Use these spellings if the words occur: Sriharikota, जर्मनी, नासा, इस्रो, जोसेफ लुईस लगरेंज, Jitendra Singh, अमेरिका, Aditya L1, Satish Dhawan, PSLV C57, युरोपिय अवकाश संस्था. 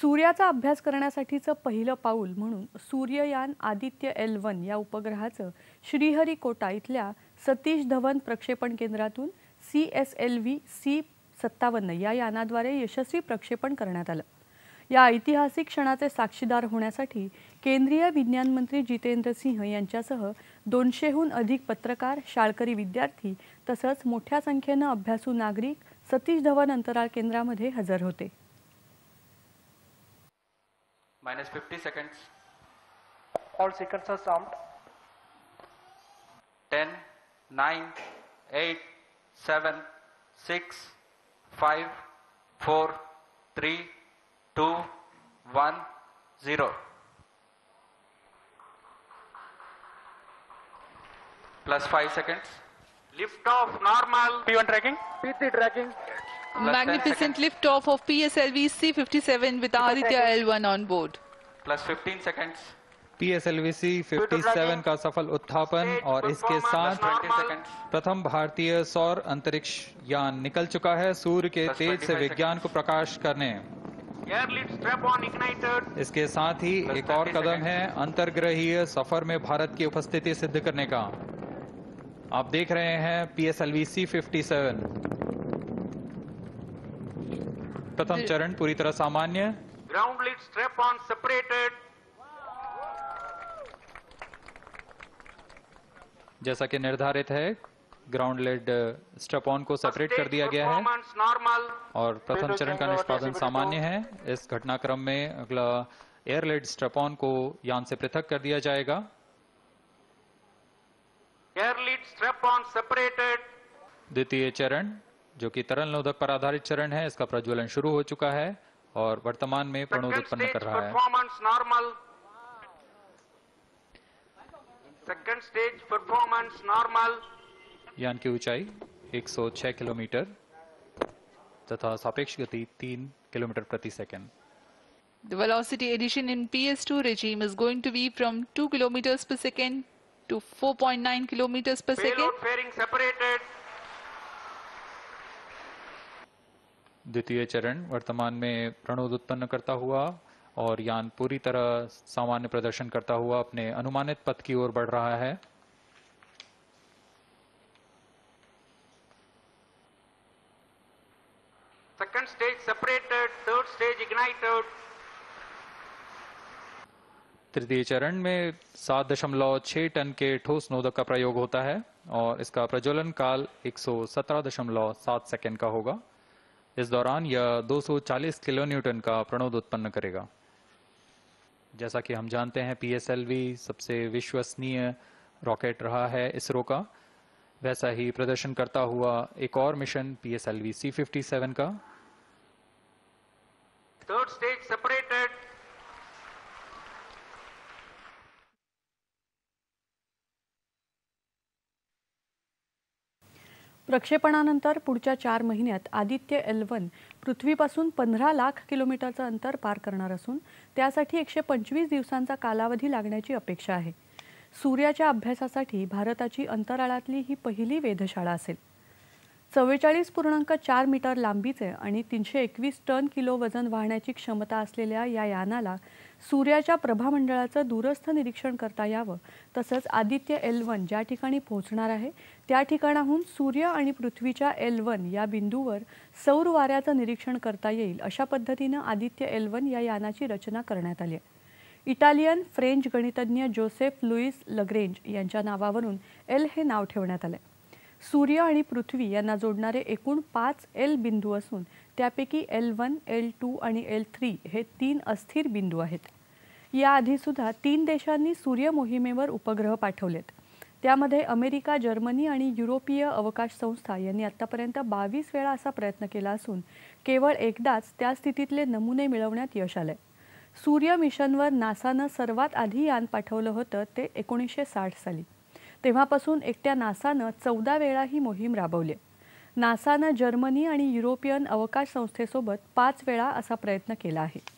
सूर्याचा अभ्यास करण्यासाठीचं पहिलं पाऊल म्हणून सूर्ययान आदित्य L1 या उपग्रहाचं श्रीहरिकोटा इथल्या सतीश धवन प्रक्षेपण केंद्रातून PSLV C57 या यानाद्वारे यशस्वी प्रक्षेपण करण्यात आलं। या ऐतिहासिक क्षणाचे साक्षीदार होण्यासाठी केंद्रीय विज्ञान मंत्री जितेंद्र सिंह यांच्यासह 200हून अधिक पत्रकार, शाळकरी विद्यार्थी तसंच मोठ्या संख्येने अभ्यासू नागरिक सतीश धवन अंतराळ केंद्रामध्ये हजर होते। -50 seconds. All seconds are summed. 10, 9, 8, 7, 6, 5, 4, 3, 2, 1, 0. +5 seconds. Lift off normal. P1 tracking. P3 tracking. Magnificent lift off of PSLV C57 with Aditya L1 on board. +15 seconds. PSLV C57 का सफल उत्थापन और इसके साथ प्रथम भारतीय सौर अंतरिक्ष यान निकल चुका है सूर्य के तेज से विज्ञान को प्रकाश करने। इसके साथ ही एक और कदम है अंतर्ग्रहीय सफर में भारत की उपस्थिति सिद्ध करने का। आप देख रहे हैं PSLV C57 प्रथम चरण पूरी तरह सामान्य। Ground lead strap on separated. जैसा कि निर्धारित है ग्राउंड लीड स्ट्रैप ऑन को सेपरेट कर दिया गया है और प्रथम चरण का निष्पादन सामान्य है। इस घटनाक्रम में अगला एयर लीड स्ट्रैप ऑन को यान से पृथक कर दिया जाएगा। Air lead strap on separated. द्वितीय चरण जो कि तरल नोदक पर आधारित चरण है, इसका प्रज्वलन शुरू हो चुका है और वर्तमान में प्रणोद उत्पन्न कर रहा है। Second stage performance normal. यान की ऊंचाई 106 किलोमीटर तथा सापेक्ष गति 3 किलोमीटर प्रति second. The velocity addition in PS2 regime is going to be from 2 kilometers per second to 4.9 kilometers per second. Payload fairing separated. द्वितीय चरण वर्तमान में प्रणोद उत्पन्न करता हुआ और यान पूरी तरह सामान्य प्रदर्शन करता हुआ अपने अनुमानित पथ की ओर बढ़ रहा है। Second stage separated, third stage ignited. तृतीय चरण में 7.6 टन के ठोस नोदक का प्रयोग होता है और इसका प्रज्वलन काल 117.7 सेकंड का होगा। इस दौरान यह 240 किलो न्यूटन का प्रणोद उत्पन्न करेगा। जैसा कि हम जानते हैं PSLV सबसे विश्वसनीय रॉकेट रहा है इसरो का, वैसा ही प्रदर्शन करता हुआ एक और मिशन PSLV C57 का। Third stage separated. प्रक्षेपणानंतर पुढच्या 4 महिन्यात आदित्य L1 पृथ्वीपासून 15 लाख किलोमीटरचं अंतर पार करणार असून त्यासाठी 125 दिवसांचा कालावधी लागण्याची अपेक्षा आहे। सूर्याच्या अभ्यासासाठी भारताची अंतराळातली ही पहिली वेधशाळा असेल। 44.4 मीटर लांबीचे आणि 321 टन किलो वजन वाहण्याची क्षमता असलेल्या या यानाला सूर्याच्या प्रभामंडळाचं दूरस्थ निरीक्षण करता यावं तसंच आदित्य L1 ज्या ठिकाणी पोहोचणार आहे त्या ठिकाणाहून सूर्य आणि पृथ्वीच्या L1 या बिंदूवर सौर वाऱ्याचं निरीक्षण करता येईल अशा पद्धतीने आदित्य L1 या यानाची रचना करण्यात आली आहे। इटालियन फ्रेंच गणितज्ञ जोसेफ लुईस लगरेंज यांच्या नावावरून एल हे नाव ठेवण्यात आले। सूर्य आणि पृथ्वी यांना जोडणारे एकूण 5 एल बिंदू असून त्यापैकी L1, L2 आणि L3 हे 3 अस्थिर बिंदू आहेत। याआधी सुद्धा 3 देशांनी सूर्य मोहिमेवर उपग्रह पाठवलेत। त्यामध्ये अमेरिका, जर्मनी आणि युरोपीय अवकाश संस्था यांनी आतापर्यंत 22 वेळा असा प्रयत्न केला असून केवळ एकदाच त्या स्थितीतले नमुने मिळवण्यात यश आले। सूर्य मिशनवर नासाने सर्वात आधी यान पाठवलं होतं ते 1960 साली। तेव्हापासून एकट्या नासाने 14 वेळा ही मोहीम राबवली। नासाने जर्मनी आणि युरोपियन अवकाश संस्थेसोबत 5 वेळा असा प्रयत्न केला आहे।